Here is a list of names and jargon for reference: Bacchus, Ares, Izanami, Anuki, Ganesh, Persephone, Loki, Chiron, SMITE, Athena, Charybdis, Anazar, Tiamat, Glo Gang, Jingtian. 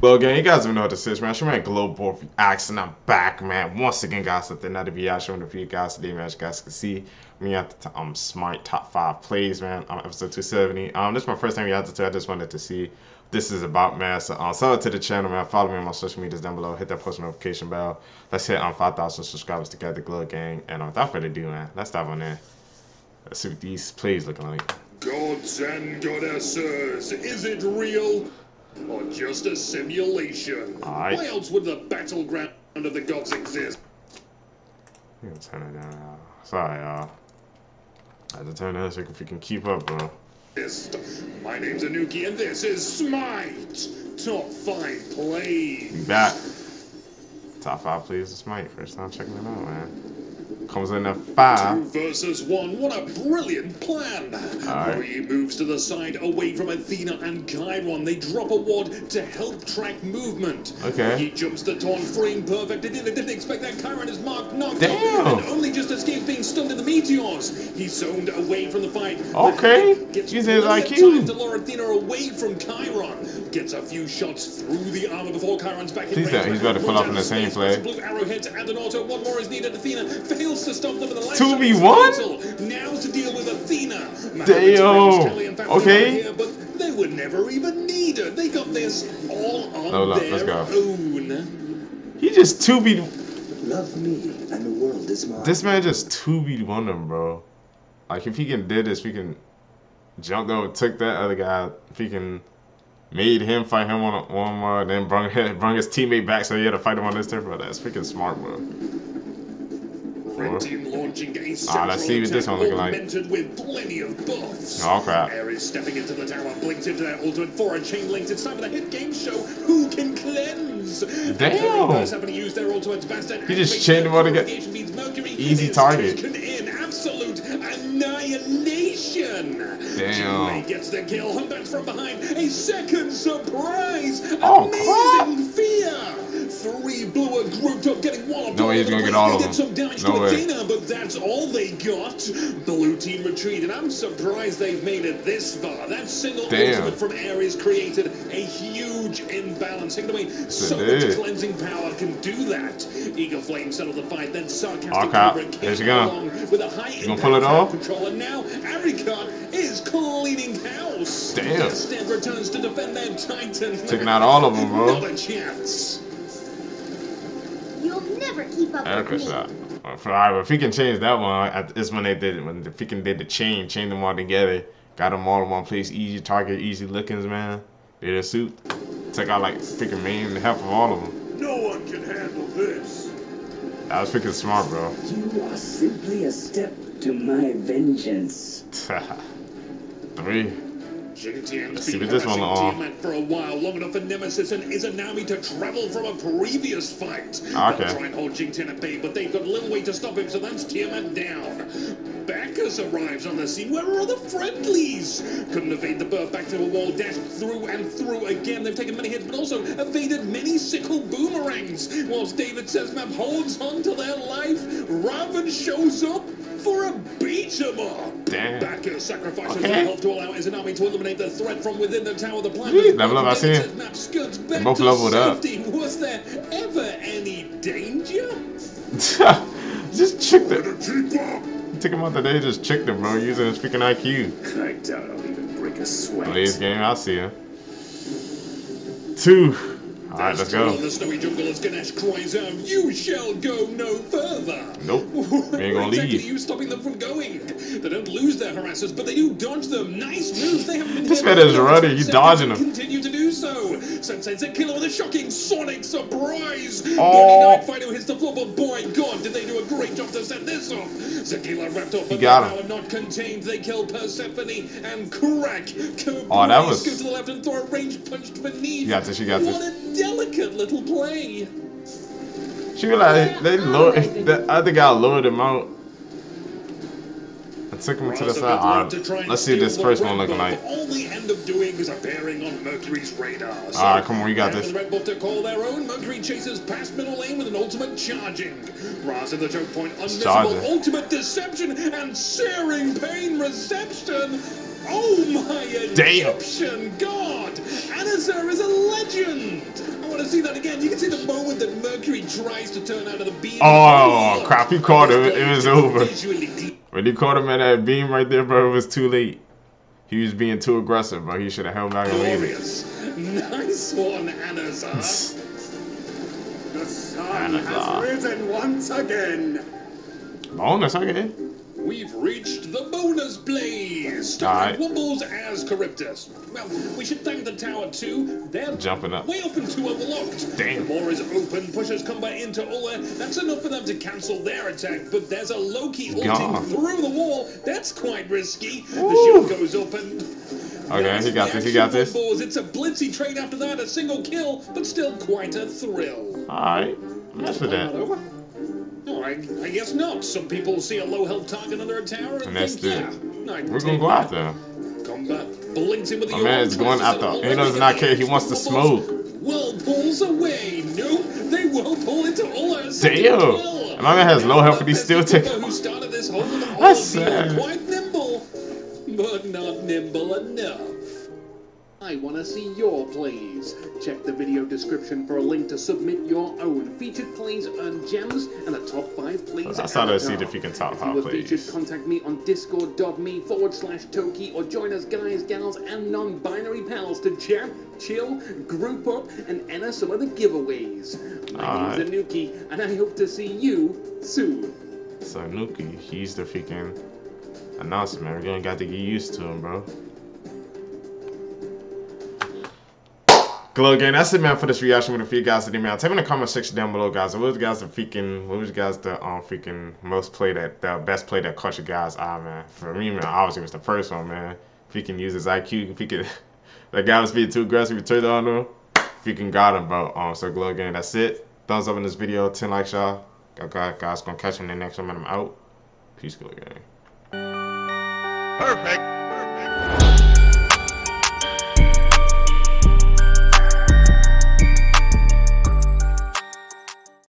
Glo Gang, you guys don't know what this is, man. It's your man Glo Gang, and I'm back, man. Once again, guys, with another video showing for you guys today, man. As you guys can see, we at the SMITE top 5 plays, man. I'm episode 270. This is my first time you have to do. I just wanted to see what this is about, man. So, shout out to the channel, man. Follow me on my social medias down below. Hit that post notification bell. Let's hit 5,000 subscribers to get the Glo Gang. And without further ado, man, let's dive on in. Let's see what these plays looking like. Gods and goddesses, is it real? Or just a simulation? Right. Why else would the battleground of the gods exist? You can turn it down, y'all. Sorry, y'all. I had to turn it so if you can keep up, bro. My name's Anuki, and this is SMITE Top 5 Plays. We back. Top 5 Plays of SMITE. First time checking it out, man. Comes in at 5. 2 versus 1. What a brilliant plan. Right. 3 moves to the side, away from Athena and Chiron. They drop a ward to help track movement. Okay. He jumps the taunt frame perfect. They didn't expect that. Chiron is marked knocked out and only just escaped being stunned in the meteors. He's zoned away from the fight. Okay. He's his IQ. To lure Athena away from Chiron. Gets a few shots through the armor before Chiron's back in range. He's got to pull up in the same play. Blue arrowheads and an auto. One more is needed. Athena fails to stop them in the last 2v1. Now to deal with Athena. Damn. Okay. But they were never even needed. They got this all on their own. He just 2v. Love me and the world is mine. This man just 2v1 them, bro. Like if he can do this, we can jump over, took that other guy. If he can. Made him fight him on one more, then brung his teammate back so he had to fight him on this turn, bro. That's freaking smart, bro. Red team launching a central let's see what this one looking like. With plenty of buffs. Oh, crap. Ares stepping into the tower, blinks into that ultimate for a chain link. It's time for the hit game show. Who can cleanse? Damn. He just chained him out again. Easy target. Absolute annihilation. Damn. He gets the kill. Humpback from behind. A second surprise. Oh, amazing fear. 3 blew a group up, getting one. No way he's gonna get all of them. Some damage to Athena, but that's all they got. Blue team retreated. I'm surprised they've made it this far. That single ultimate from Ares created a huge imbalance. Taking away so much cleansing power can do that. Eagle Flame settled the fight, then sarcastic Cobra came along with a high impact control, and now Arika is cleaning house. Damn. Instead returns to defend their Titan. Taking out all of them, bro. Not a chance. Never keep up with me. Alright, if he can change that one, it's when they did. When the freaking did the chain them all together, got them all in one place. Easy target, easy lookings, man. Did a suit, took out like freaking main half of all of them. No one can handle this. That was freaking smart, bro. You are simply a step to my vengeance. 3. Let's see what this one for a while, long enough for Nemesis and Izanami to travel from a previous fight. Okay. They'll try and hold Jingtian at bay, but they've got little way to stop him, so that's Tiamat down. Bacchus arrives on the scene. Where are the friendlies? Couldn't evade the birth back to a wall, dashed through and through again. They've taken many hits, but also evaded many sickle boomerangs. Whilst David Sesmap holds on to their life, Raven shows up for a beat-em-up. Damn. Bacchus sacrifices himself to allow Izanami to eliminate the threat from within the tower. The plan is David both leveled safety. Up. Was there ever any danger? Just check that. Took him out the day, just checked him, bro, using his freaking IQ. I doubt I'll even break a sweat. Blaze game, I'll see him. 2. Alright, let's go. The snowy jungle as Ganesh cries out, "You shall go no further." Nope. We ain't gonna leave. Are you stopping them from going? They don't lose their harassers, but they do dodge them. Nice move. They haven't been this man is running. He's dodging them. Continue to do so. Sensei's a killer with a shocking sonic surprise. Oh. Fido hits the floor, but boy, God, did they do a great job to set this off. Zekila wrapped up, but now not contained. They kill Persephone and crack. Oh, that was. Go to the left and throw a range punched beneath. You got this. You got this. Delicate little play. She realized they lowered the other guy lowered him out. I took him to the side. Alright, let's see what this first one looking like. All they end up doing is a bearing on Mercury's radar. Alright, come on, we got this. Red Buff to call their own. Mercury chases past middle lane with an ultimate charging. Raz in the choke point, unmissable ultimate deception and searing pain reception. Oh my Egyptian god! Anazar is a legend! see that again. You can see the moment that Mercury tries to turn out of the beam. Oh, crap. You caught him. It was over. When you caught him at that beam right there, bro, it was too late. He was being too aggressive, bro. He should have held back and waited. Nice one, Anazar. The sun has risen once again. Bonus again. We've reached the bonus blaze. Starting Wobbles as Charybdis. Well, we should thank the tower too. They're jumping up. Way open to overlocked. Damn. The more is open. Pushers come by into Ola. That's enough for them to cancel their attack. But there's a Loki ulting through the wall. That's quite risky. Ooh. The shield goes open. Okay, he got this. He got this. It's a blitzy trade after that. A single kill, but still quite a thrill. All right, mess with that. No, I guess not. Some people see a low health target under a tower and think, yeah, we're gonna go out there. Combat blinks him with the old. My man is going out there. He does not care. He wants to smoke. Whirlpools away. Nope, they whirlpool into all our. Damn. And my man has low health, but he still takes. That's sad. Quite nimble, but not nimble enough. I want to see your plays. Check the video description for a link to submit your own featured plays, earn gems, and the top 5 plays. I started to see if you can top 5 plays. Featured, contact me on discord.me/Toki or join us guys, gals, and non-binary pals to chat, chill, group up, and enter some of the giveaways. My name's Anuki, and I hope to see you soon. So Anuki, he's the freaking announcement. We're gonna got to get used to him, bro. Glo Gang, that's it, man, for this reaction with a few guys today, man. Type in the comment section down below, guys. What was guys the freaking most play that, the best play that caught your guys' eye, man? For me, man, obviously it was the first one, man. If he can use his IQ, if he could, that guy was being too aggressive, he turned on him. If he can got him, bro. So Glo Gang, that's it. Thumbs up in this video, 10 likes, y'all. Guys, gonna catch him in the next one, man. I'm out. Peace, Glo Gang. Perfect.